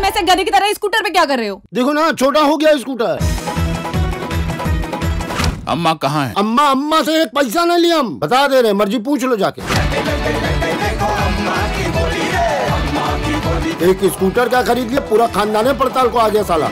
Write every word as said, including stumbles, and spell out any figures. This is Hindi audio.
तुम ऐसे गधे की तरह स्कूटर पे क्या कर रहे हो? देखो ना, छोटा हो गया स्कूटर। अम्मा कहाँ है? अम्मा अम्मा से एक पैसा ना लिया, हम बता दे रहे, मर्जी पूछ लो जाके। एक स्कूटर क्या खरीद लिया, पूरा खानदान पड़ताल को आ गया साला।